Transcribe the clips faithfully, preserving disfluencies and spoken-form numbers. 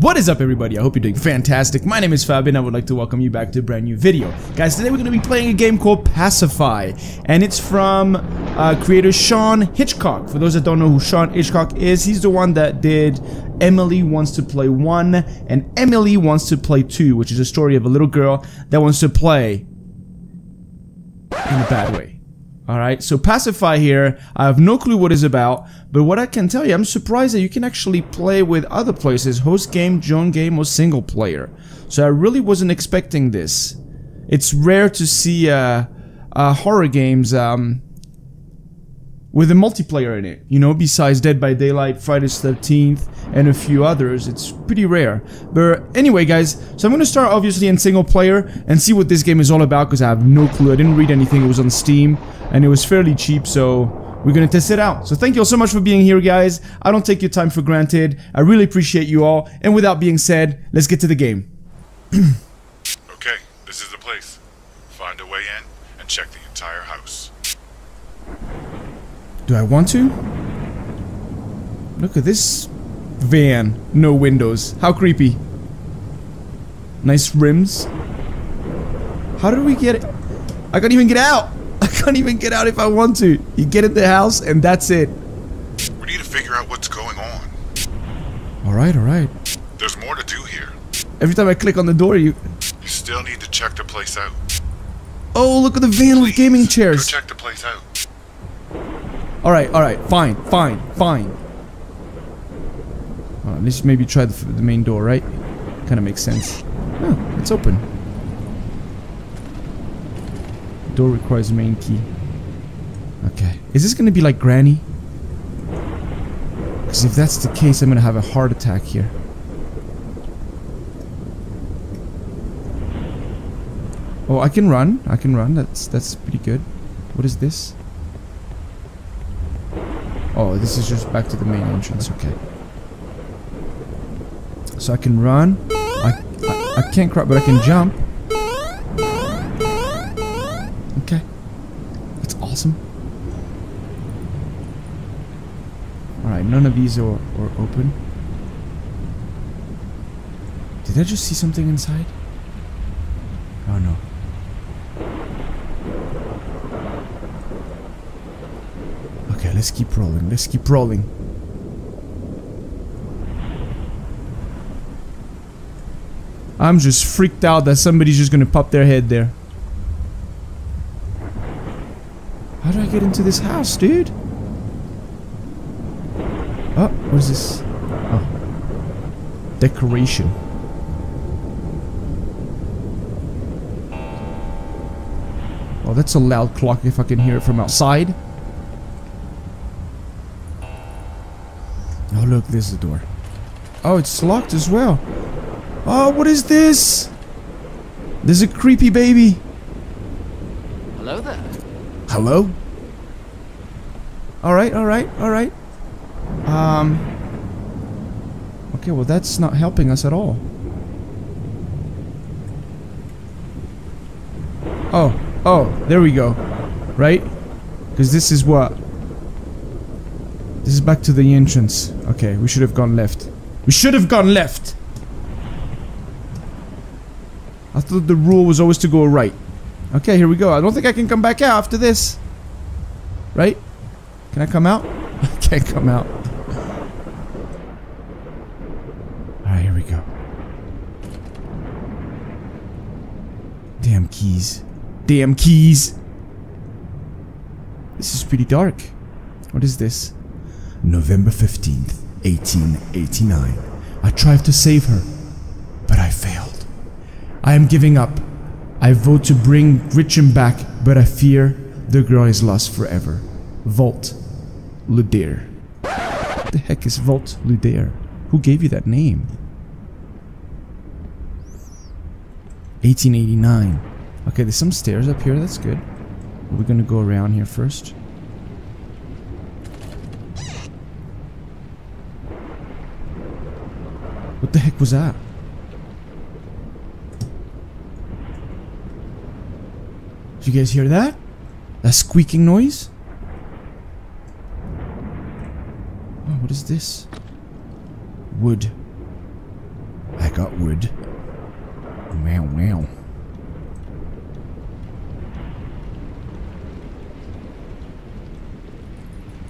What is up, everybody? I hope you're doing fantastic. My name is Fabian. I would like to welcome you back to a brand new video. Guys, today we're going to be playing a game called Pacify, and it's from uh, creator Sean Hitchcock. For those that don't know who Sean Hitchcock is, he's the one that did Emily Wants to Play one and Emily Wants to Play two, which is a story of a little girl that wants to play in a bad way. Alright, so Pacify here, I have no clue what it's about, but what I can tell you, I'm surprised that you can actually play with other places, host game, join game, or single player. So I really wasn't expecting this. It's rare to see uh, uh, horror games um, with a multiplayer in it, you know, besides Dead by Daylight, Friday the thirteenth, and a few others. It's pretty rare. But anyway, guys, so I'm going to start obviously in single player and see what this game is all about, because I have no clue. I didn't read anything. It was on Steam and it was fairly cheap, so we're going to test it out. So thank you all so much for being here, guys. I don't take your time for granted. I really appreciate you all. And without being said, let's get to the game. Okay, this is the place. Find a way in and check the entire house. Do I want to? Look at this van. No windows. How creepy. Nice rims. How did we get it? I can't even get out. I can't even get out if I want to. You get in the house and that's it. We need to figure out what's going on. Alright, alright. There's more to do here. Every time I click on the door, you... You still need to check the place out. Oh, look at the van with gaming chairs. Go check the place out. Alright, alright. Fine, fine, fine. Right, let's maybe try the, the main door, right? Kind of makes sense. Oh, it's open. Door requires main key. Okay. Is this going to be like Granny? Because if that's the case, I'm going to have a heart attack here. Oh, I can run. I can run. That's, that's pretty good. What is this? Oh, this is just back to the main entrance. Okay. So I can run. I, I, I can't crouch, but I can jump. Okay. That's awesome. Alright, none of these are, are open. Did I just see something inside? Oh no. Okay, let's keep rolling. Let's keep rolling. I'm just freaked out that somebody's just gonna pop their head there. How do I get into this house, dude? Oh, what is this? Oh. Decoration. Oh, that's a loud clock if I can hear it from outside. Oh, look, there's the door. Oh, it's locked as well. Oh, what is this? There's a creepy baby. Hello there. Hello? Alright, alright, alright. Um. Okay, well, that's not helping us at all. Oh, oh, there we go. Right? Because this is what? This is back to the entrance. Okay, we should have gone left. We should have gone left! I thought the rule was always to go right. Okay, here we go. I don't think I can come back out after this. Right? Can I come out? I can't come out. Alright, here we go. Damn keys. Damn keys! This is pretty dark. What is this? November fifteenth, eighteen eighty-nine. I tried to save her, but I failed. I am giving up. I vote to bring Gretchen back, but I fear the girl is lost forever. Vault Luder. What the heck is Vault Luder? Who gave you that name? eighteen eighty-nine. Okay, there's some stairs up here. That's good. We're gonna go around here first. What the heck was that? You guys hear that? That squeaking noise? Oh, what is this? Wood. got wood. Wow, wow.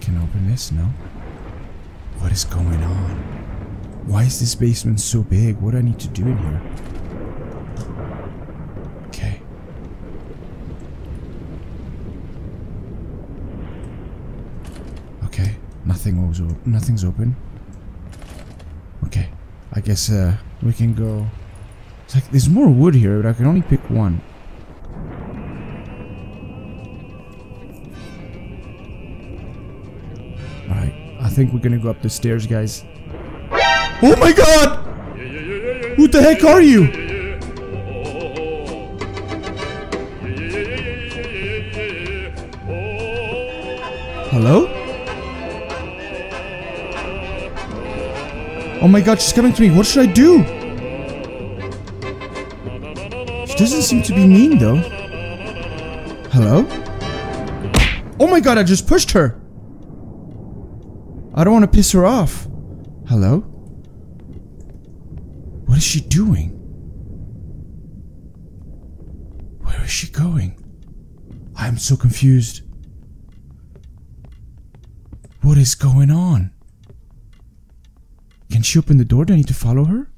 Can I open this now? What is going on? Why is this basement so big? What do I need to do in here? Okay. Okay. Nothing was open. Nothing's open. Okay. I guess uh, we can go. It's like there's more wood here, but I can only pick one. All right. I think we're gonna go up the stairs, guys. Oh my god! Who the heck are you? Hello? Oh my god, she's coming to me. What should I do? She doesn't seem to be mean though. Hello? Oh my god, I just pushed her. I don't want to piss her off. Hello? What is she doing? Where is she going? I'm so confused. What is going on? Can she open the door? Do I need to follow her?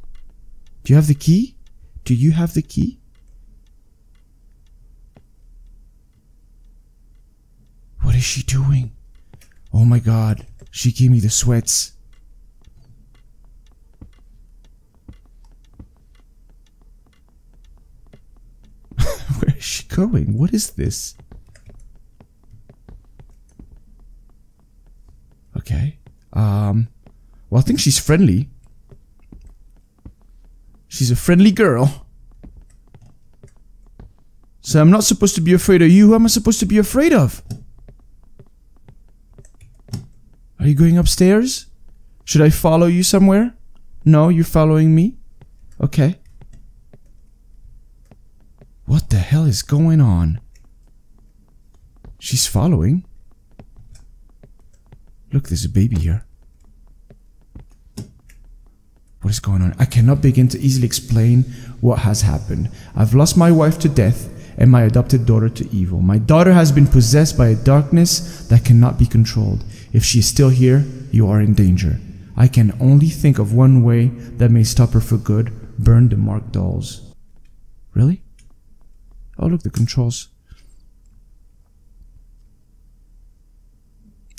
Do you have the key? Do you have the key? What is she doing? Oh my god, she gave me the sweats. Where is she going? What is this? Okay. Um, well, I think she's friendly. She's a friendly girl. So I'm not supposed to be afraid of you. Who am I supposed to be afraid of? Are you going upstairs? Should I follow you somewhere? No, you're following me. Okay. What the hell is going on? She's following. Look, there's a baby here. What is going on? I cannot begin to easily explain what has happened. I've lost my wife to death and my adopted daughter to evil. My daughter has been possessed by a darkness that cannot be controlled. If she is still here, you are in danger. I can only think of one way that may stop her for good. Burn the marked dolls. Really? Oh look, the controls.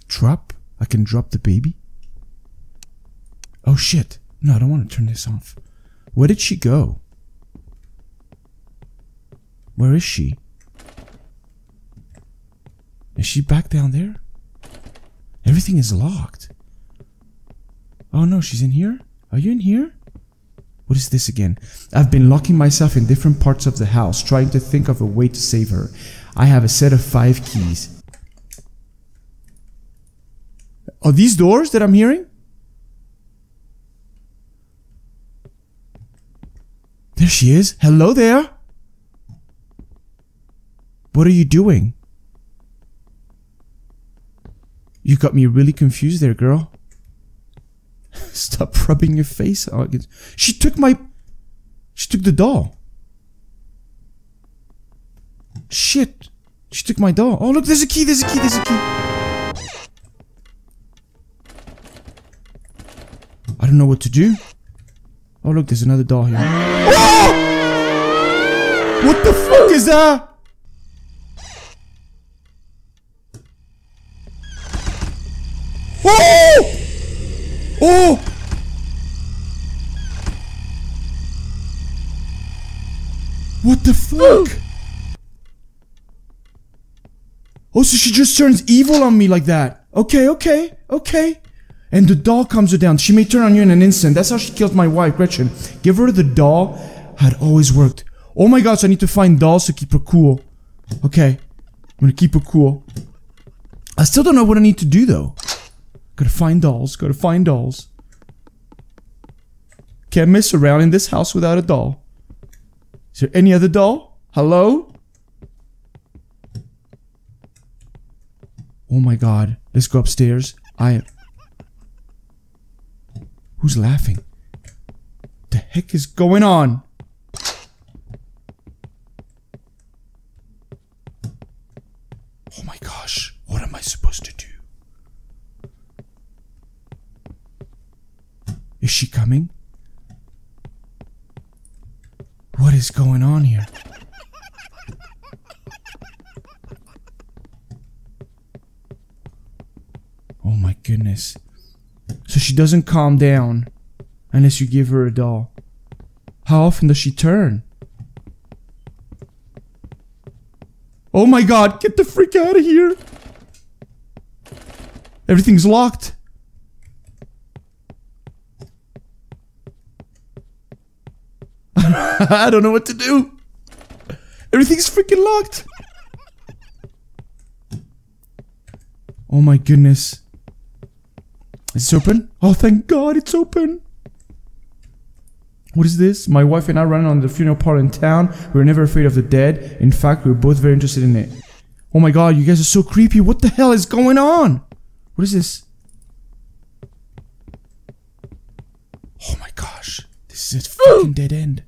Drop? I can drop the baby? Oh shit. No, I don't want to turn this off. Where did she go? Where is she? Is she back down there? Everything is locked. Oh no, she's in here? Are you in here? What is this again? I've been locking myself in different parts of the house, trying to think of a way to save her. I have a set of five keys. Are these doors that I'm hearing? There she is. Hello there. What are you doing? You got me really confused there, girl. Stop rubbing your face. She took my... She took the doll. Shit. She took my doll. Oh, look, there's a key, there's a key, there's a key. I don't know what to do. Oh, look, there's another doll here. Oh! What the fuck is that? Oh! Oh! What the fuck? Oh, so she just turns evil on me like that. Okay, okay, okay. And the doll calms her down. She may turn on you in an instant. That's how she killed my wife, Gretchen. Give her the doll. Had always worked. Oh my gosh, I need to find dolls to keep her cool. Okay. I'm gonna keep her cool. I still don't know what I need to do though. Gotta find dolls. Gotta find dolls. Can't mess around in this house without a doll. Is there any other doll? Hello? Oh my god. Let's go upstairs. I... Who's laughing? The heck is going on? Oh my gosh, what am I supposed to do? Is she coming? What is going on here? Oh my goodness. So she doesn't calm down unless you give her a doll. How often does she turn? Oh my god, get the freak out of here! Everything's locked! I don't know what to do! Everything's freaking locked! Oh my goodness. Is it open? Oh, thank God, it's open! What is this? My wife and I ran on the funeral parlor in town. We were never afraid of the dead. In fact, we were both very interested in it. Oh my God, you guys are so creepy. What the hell is going on? What is this? Oh my gosh. This is a fucking dead end.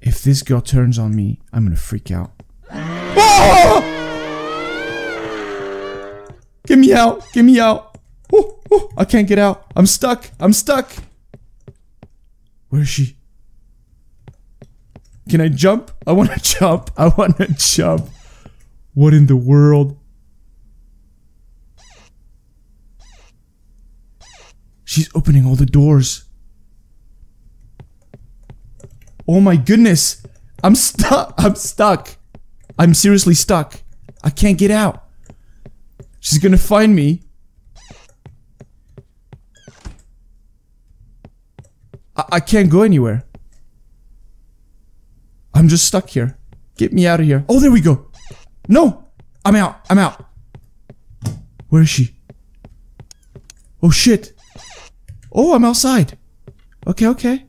If this girl turns on me, I'm gonna freak out. Oh! Get me out! Get me out! Oh, oh, I can't get out. I'm stuck. I'm stuck. Where is she? Can I jump? I want to jump. I want to jump. What in the world? She's opening all the doors. Oh my goodness. I'm stuck. I'm stuck. I'm seriously stuck. I can't get out. She's gonna find me. I, I can't go anywhere. I'm just stuck here. Get me out of here. Oh, there we go. No! I'm out. I'm out. Where is she? Oh, shit. Oh, I'm outside. Okay, okay.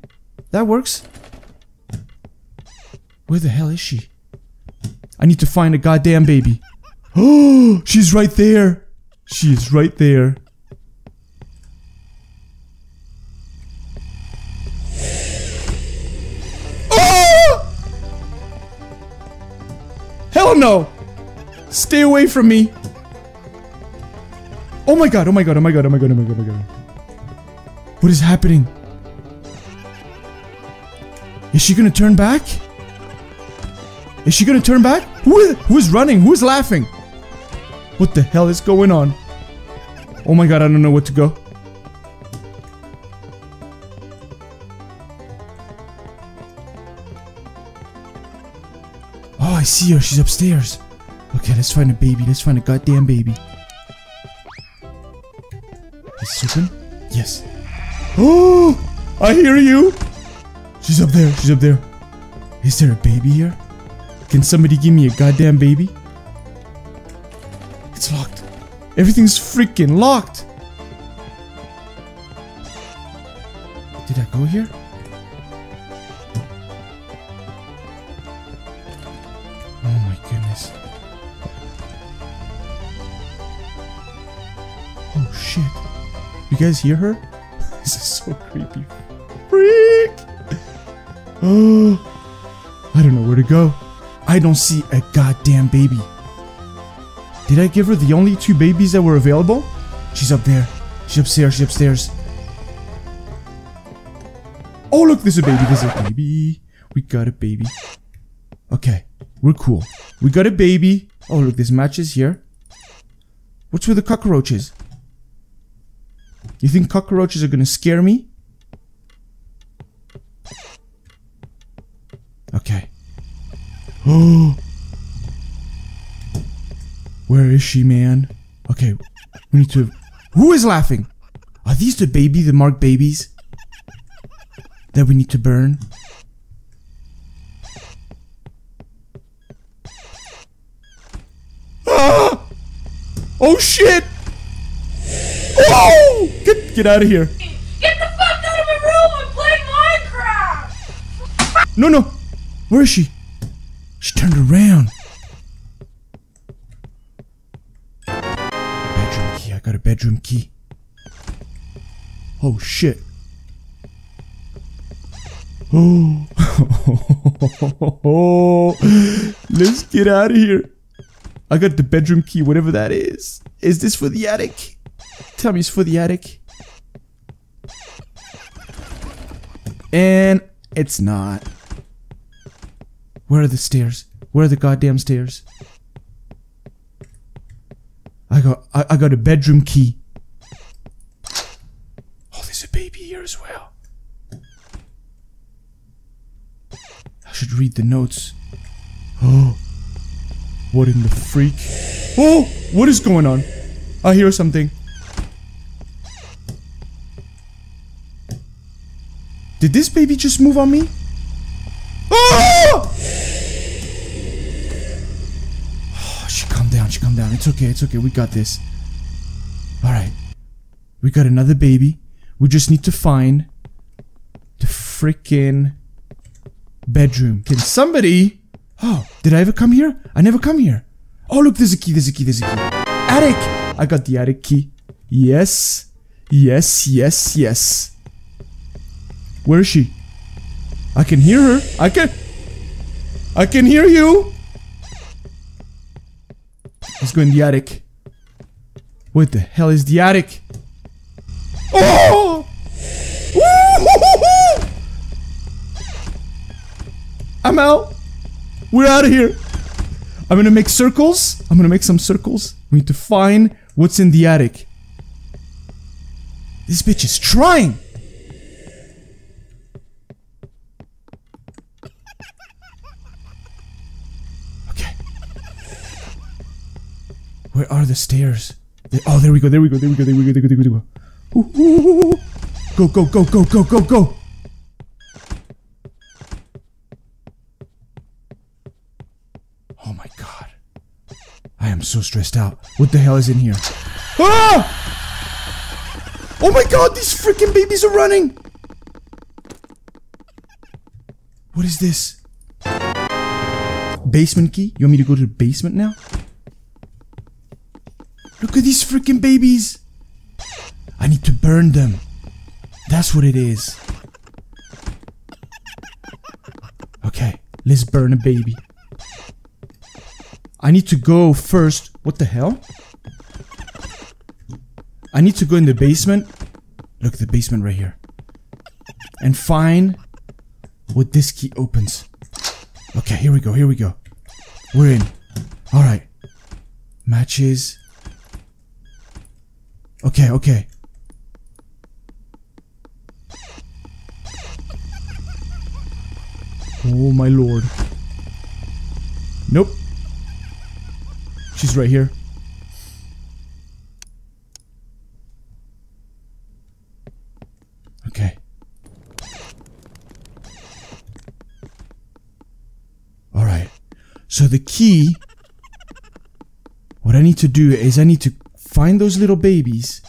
That works. Where the hell is she? I need to find a goddamn baby. Oh, she's right there. She is right there. Oh! Hell no. Stay away from me. Oh my god. Oh my god. Oh my god. Oh my god. Oh my god. Oh my god. What is happening? Is she gonna turn back? Is she gonna turn back? Who, who's running? Who's laughing? What the hell is going on? Oh my god, I don't know where to go. Oh, I see her. She's upstairs. Okay, let's find a baby. Let's find a goddamn baby. Is this open? Yes. Oh, I hear you. She's up there. She's up there. Is there a baby here? Can somebody give me a goddamn baby? It's locked. Everything's freaking locked. Did I go here? Oh my goodness. Oh shit. You guys hear her? This is so creepy. Freak! Oh, I don't know where to go. I don't see a goddamn baby. Did I give her the only two babies that were available? She's up there. She's upstairs. She's upstairs. Oh, look. There's a baby. There's a baby. We got a baby. Okay. We're cool. We got a baby. Oh, look. There's matches here. What's with the cockroaches? You think cockroaches are gonna scare me? Okay. Oh, where is she, man? Okay, we need to... Who is laughing? Are these the baby, the marked babies? That we need to burn? Ah! Oh, shit! Oh! Get, get out of here. Get the fuck out of my room! I'm playing Minecraft! No, no! Where is she? She turned around. Bedroom key. I got a bedroom key. Oh shit. Let's get out of here. I got the bedroom key, whatever that is. Is this for the attic? Tell me it's for the attic. And it's not. Where are the stairs? Where are the goddamn stairs? I got I, I got a bedroom key. Oh, there's a baby here as well. I should read the notes. Oh, what in the freak? Oh, what is going on? I hear something. Did this baby just move on me? Oh! Calm down. It's okay. It's okay. We got this. All right. We got another baby. We just need to find the freaking bedroom. Can somebody... Oh, did I ever come here? I never come here. Oh, look. There's a key. There's a key. There's a key. Attic. I got the attic key. Yes. Yes. Yes. Yes. Where is she? I can hear her. I can... I can hear you. Let's go in the attic. What the hell is the attic? Oh! Woo-hoo-hoo-hoo! I'm out. We're out of here. I'm gonna make circles. I'm gonna make some circles. We need to find what's in the attic. This bitch is trying. Where are the stairs? They, oh, there we go, there we go, there we go, there we go, there we go, there we go. Ooh, ooh, ooh, ooh. Go, go, go, go, go, go, go. Oh my god. I am so stressed out. What the hell is in here? Ah! Oh my god, these freaking babies are running! What is this? Basement key? You want me to go to the basement now? Look at these freaking babies! I need to burn them. That's what it is. Okay, let's burn a baby. I need to go first. What the hell? I need to go in the basement. Look, the basement right here. And find what this key opens. Okay, here we go, here we go. We're in. Alright. Matches. Okay, okay. Oh my lord. Nope. She's right here. Okay. Alright. So the key... What I need to do is I need to... find those little babies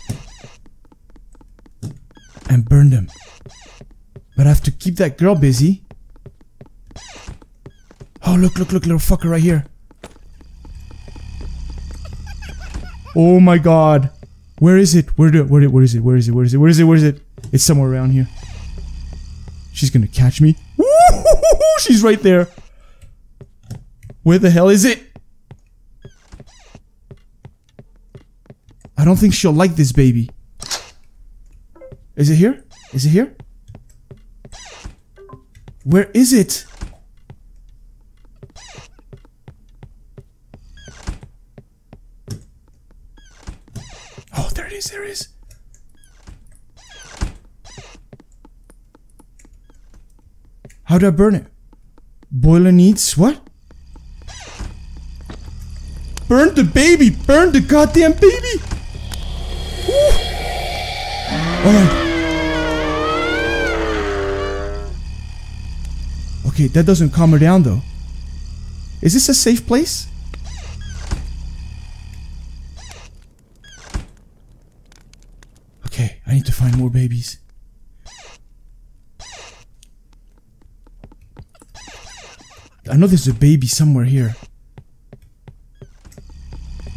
and burn them. But I have to keep that girl busy. Oh, look, look, look, little fucker right here. Oh my god. Where is it? Where do, where, where is it? Where is it? Where is it? Where is it? Where is it? It's somewhere around here. She's gonna catch me. Woo-hoo-hoo-hoo! She's right there. Where the hell is it? I don't think she'll like this baby. Is it here? Is it here? Where is it? Oh, there it is, there it is. How do I burn it? Boiler needs what? Burn the baby! Burn the goddamn baby! Alright. Okay, that doesn't calm her down though. Is this a safe place? Okay, I need to find more babies. I know there's a baby somewhere here.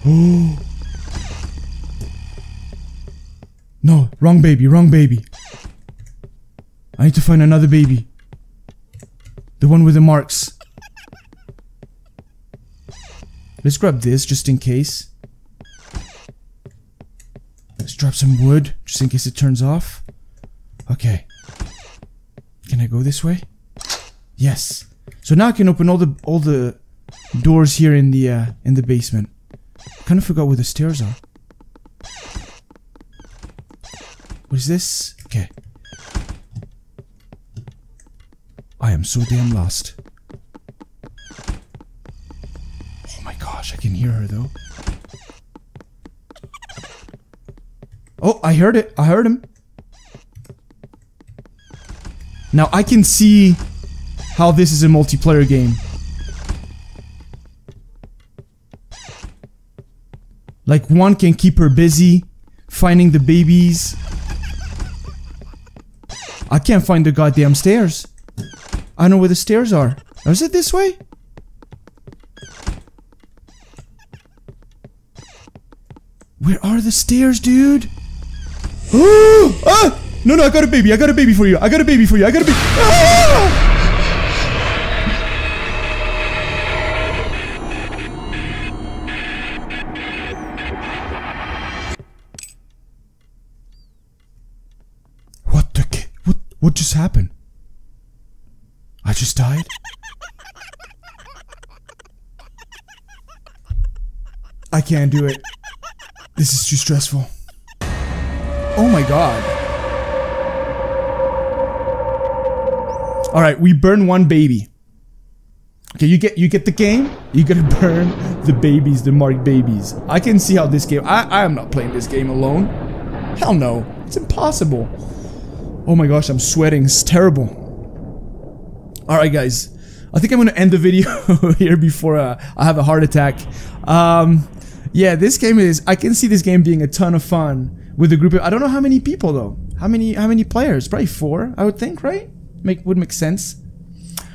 Oh. No, wrong baby, wrong baby. I need to find another baby. The one with the marks. Let's grab this just in case. Let's drop some wood just in case it turns off. Okay. Can I go this way? Yes. So now I can open all the all the doors here in the uh, in the basement. Kind of forgot where the stairs are. What is this? Okay. I am so damn lost. Oh my gosh, I can hear her though. Oh, I heard it. I heard him. Now I can see how this is a multiplayer game. Like one can keep her busy finding the babies. I can't find the goddamn stairs. I don't know where the stairs are. Or is it this way? Where are the stairs, dude? Oh! Ah! No, no, I got a baby. I got a baby for you. I got a baby for you. I got a baby. Ah! What the ki- What, what just happened? I just died? I can't do it. This is too stressful. Oh my god. Alright, we burn one baby. Okay, you get you get the game? You gotta burn the babies, the marked babies. I can see how this game... I, I am not playing this game alone. Hell no. It's impossible. Oh my gosh, I'm sweating. It's terrible. Alright guys, I think I'm gonna end the video here before uh, I have a heart attack. Um, yeah, this game is, I can see this game being a ton of fun with a group of, I don't know how many people though. How many How many players? Probably four, I would think, right? Make would make sense.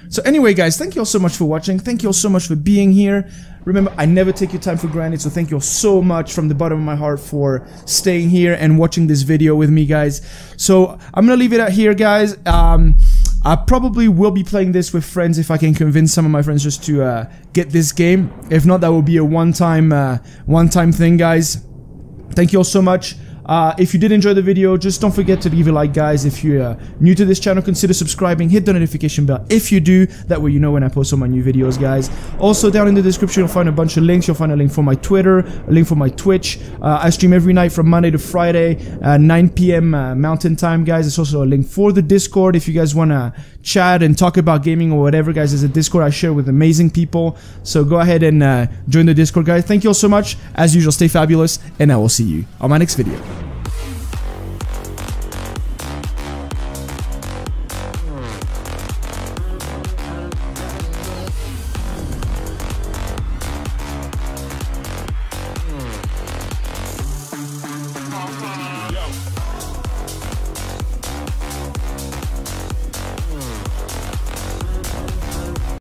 So anyway guys, thank you all so much for watching. Thank you all so much for being here. Remember, I never take your time for granted, so thank you all so much from the bottom of my heart for staying here and watching this video with me, guys. So, I'm gonna leave it at here, guys. Um, I probably will be playing this with friends if I can convince some of my friends just to uh, get this game. If not, that will be a one-time uh, one-time thing, guys. Thank you all so much. Uh, if you did enjoy the video, just don't forget to leave a like, guys. If you're uh, new to this channel, consider subscribing. Hit the notification bell if you do. That way you know when I post all my new videos, guys. Also, down in the description, you'll find a bunch of links. You'll find a link for my Twitter, a link for my Twitch. Uh, I stream every night from Monday to Friday, uh, nine p m Uh, Mountain Time, guys. There's also a link for the Discord if you guys want to chat and talk about gaming or whatever, guys. There's a Discord I share with amazing people. So go ahead and uh, join the Discord, guys. Thank you all so much. As usual, stay fabulous, and I will see you on my next video.